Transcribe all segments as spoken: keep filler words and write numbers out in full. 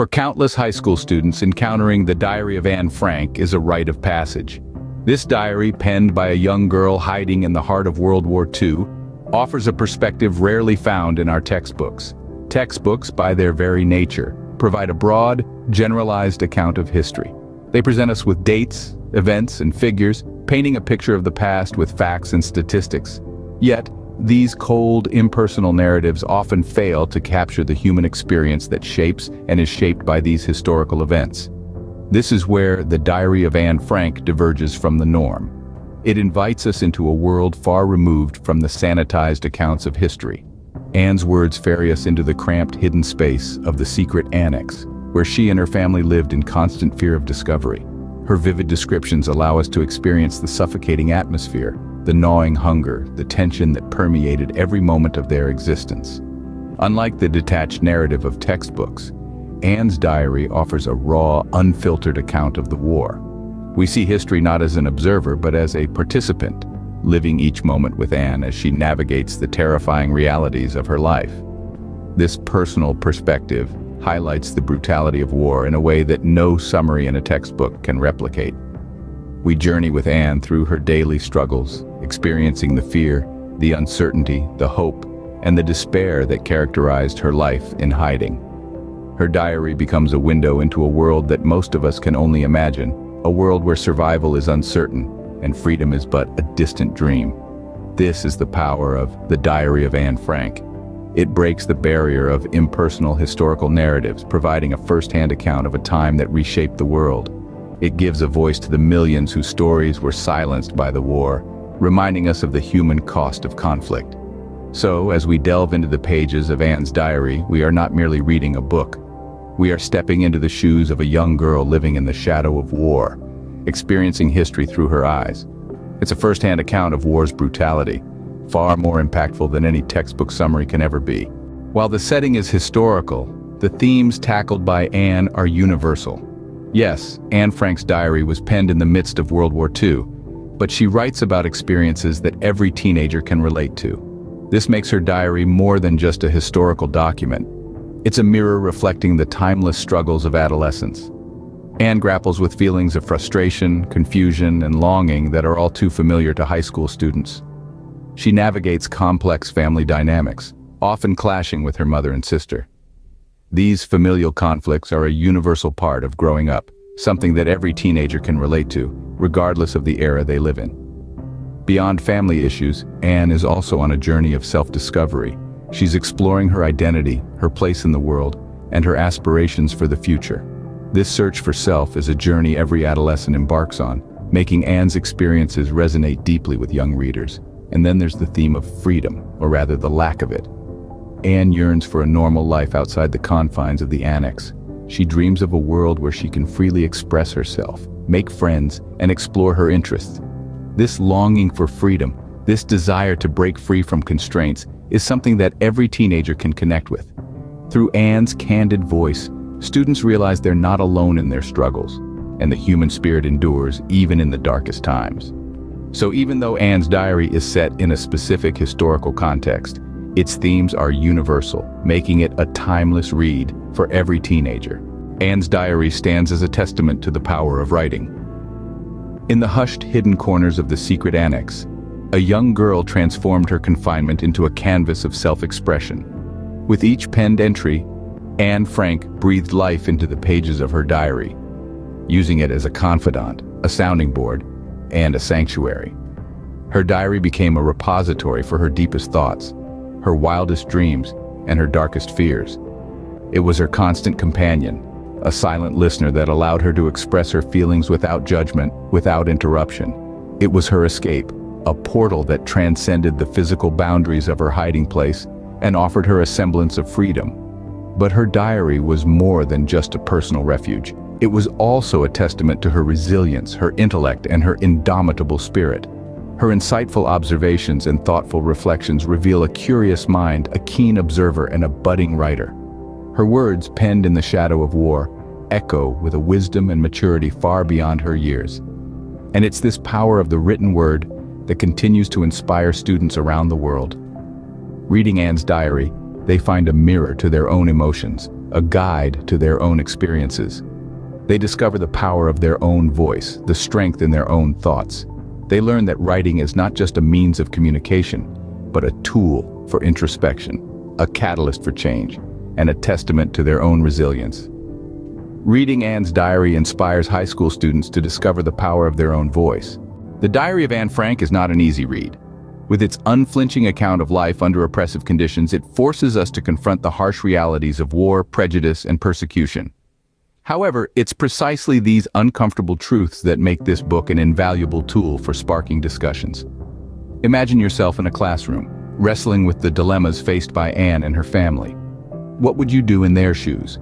For countless high school students, encountering the Diary of Anne Frank is a rite of passage. This diary, penned by a young girl hiding in the heart of World War Two, offers a perspective rarely found in our textbooks. Textbooks, by their very nature, provide a broad, generalized account of history. They present us with dates, events, and figures, painting a picture of the past with facts and statistics. Yet, these cold, impersonal narratives often fail to capture the human experience that shapes and is shaped by these historical events. This is where the Diary of Anne Frank diverges from the norm. It invites us into a world far removed from the sanitized accounts of history. Anne's words ferry us into the cramped, hidden space of the Secret Annex, where she and her family lived in constant fear of discovery. Her vivid descriptions allow us to experience the suffocating atmosphere, the gnawing hunger, the tension that permeated every moment of their existence. Unlike the detached narrative of textbooks, Anne's diary offers a raw, unfiltered account of the war. We see history not as an observer, but as a participant, living each moment with Anne as she navigates the terrifying realities of her life. This personal perspective highlights the brutality of war in a way that no summary in a textbook can replicate. We journey with Anne through her daily struggles, experiencing the fear, the uncertainty, the hope, and the despair that characterized her life in hiding. Her diary becomes a window into a world that most of us can only imagine, a world where survival is uncertain and freedom is but a distant dream. This is the power of the Diary of Anne Frank. It breaks the barrier of impersonal historical narratives, providing a first-hand account of a time that reshaped the world. It gives a voice to the millions whose stories were silenced by the war, reminding us of the human cost of conflict. So, as we delve into the pages of Anne's diary, we are not merely reading a book. We are stepping into the shoes of a young girl living in the shadow of war, experiencing history through her eyes. It's a first-hand account of war's brutality, far more impactful than any textbook summary can ever be. While the setting is historical, the themes tackled by Anne are universal. Yes, Anne Frank's diary was penned in the midst of World War Two, but she writes about experiences that every teenager can relate to. This makes her diary more than just a historical document. It's a mirror reflecting the timeless struggles of adolescence. Anne grapples with feelings of frustration, confusion, and longing that are all too familiar to high school students. She navigates complex family dynamics, often clashing with her mother and sister. These familial conflicts are a universal part of growing up, something that every teenager can relate to, regardless of the era they live in. Beyond family issues, Anne is also on a journey of self-discovery. She's exploring her identity, her place in the world, and her aspirations for the future. This search for self is a journey every adolescent embarks on, making Anne's experiences resonate deeply with young readers. And then there's the theme of freedom, or rather the lack of it. Anne yearns for a normal life outside the confines of the annex. She dreams of a world where she can freely express herself, make friends, and explore her interests. This longing for freedom, this desire to break free from constraints, is something that every teenager can connect with. Through Anne's candid voice, students realize they're not alone in their struggles, and the human spirit endures even in the darkest times. So even though Anne's diary is set in a specific historical context, its themes are universal, making it a timeless read for every teenager. Anne's diary stands as a testament to the power of writing. In the hushed, hidden corners of the Secret Annex, a young girl transformed her confinement into a canvas of self-expression. With each penned entry, Anne Frank breathed life into the pages of her diary, using it as a confidant, a sounding board, and a sanctuary. Her diary became a repository for her deepest thoughts, her wildest dreams, and her darkest fears. It was her constant companion, a silent listener that allowed her to express her feelings without judgment, without interruption. It was her escape, a portal that transcended the physical boundaries of her hiding place and offered her a semblance of freedom. But her diary was more than just a personal refuge. It was also a testament to her resilience, her intellect, and her indomitable spirit. Her insightful observations and thoughtful reflections reveal a curious mind, a keen observer, and a budding writer. Her words, penned in the shadow of war, echo with a wisdom and maturity far beyond her years. And it's this power of the written word that continues to inspire students around the world. Reading Anne's diary, they find a mirror to their own emotions, a guide to their own experiences. They discover the power of their own voice, the strength in their own thoughts. They learn that writing is not just a means of communication, but a tool for introspection, a catalyst for change, and a testament to their own resilience. Reading Anne's diary inspires high school students to discover the power of their own voice. The Diary of Anne Frank is not an easy read. With its unflinching account of life under oppressive conditions, it forces us to confront the harsh realities of war, prejudice, and persecution. However, it's precisely these uncomfortable truths that make this book an invaluable tool for sparking discussions. Imagine yourself in a classroom, wrestling with the dilemmas faced by Anne and her family. What would you do in their shoes?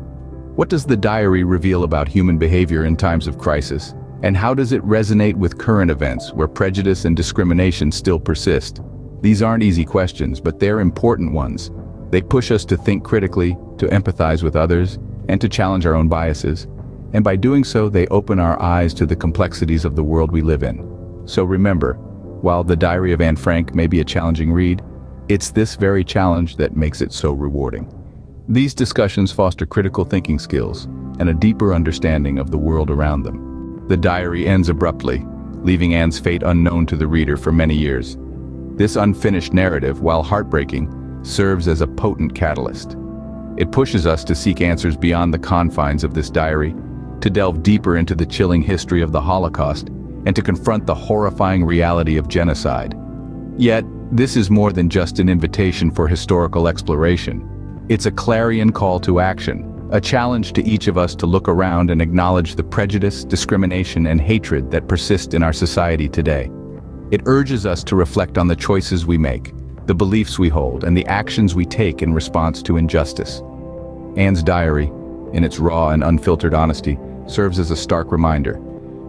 What does the diary reveal about human behavior in times of crisis? And how does it resonate with current events where prejudice and discrimination still persist? These aren't easy questions, but they're important ones. They push us to think critically, to empathize with others, and to challenge our own biases. And by doing so, they open our eyes to the complexities of the world we live in. So remember, while The Diary of Anne Frank may be a challenging read, it's this very challenge that makes it so rewarding. These discussions foster critical thinking skills and a deeper understanding of the world around them. The diary ends abruptly, leaving Anne's fate unknown to the reader for many years. This unfinished narrative, while heartbreaking, serves as a potent catalyst. It pushes us to seek answers beyond the confines of this diary, to delve deeper into the chilling history of the Holocaust, and to confront the horrifying reality of genocide. Yet, this is more than just an invitation for historical exploration. It's a clarion call to action, a challenge to each of us to look around and acknowledge the prejudice, discrimination, and hatred that persist in our society today. It urges us to reflect on the choices we make, the beliefs we hold, and the actions we take in response to injustice. Anne's diary, in its raw and unfiltered honesty, serves as a stark reminder.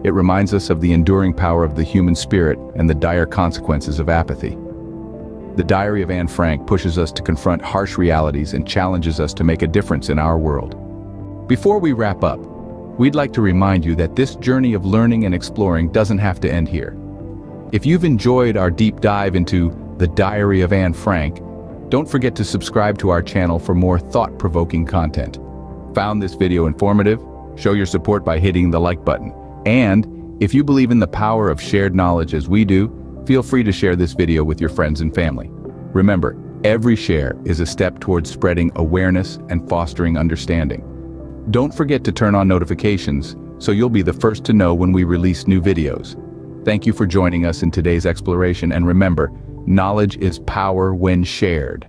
It reminds us of the enduring power of the human spirit and the dire consequences of apathy. The Diary of Anne Frank pushes us to confront harsh realities and challenges us to make a difference in our world. Before we wrap up, we'd like to remind you that this journey of learning and exploring doesn't have to end here. If you've enjoyed our deep dive into The Diary of Anne Frank, don't forget to subscribe to our channel for more thought-provoking content. Found this video informative? Show your support by hitting the like button. And if you believe in the power of shared knowledge as we do, feel free to share this video with your friends and family. Remember, every share is a step towards spreading awareness and fostering understanding. Don't forget to turn on notifications so you'll be the first to know when we release new videos. Thank you for joining us in today's exploration, and remember, knowledge is power when shared.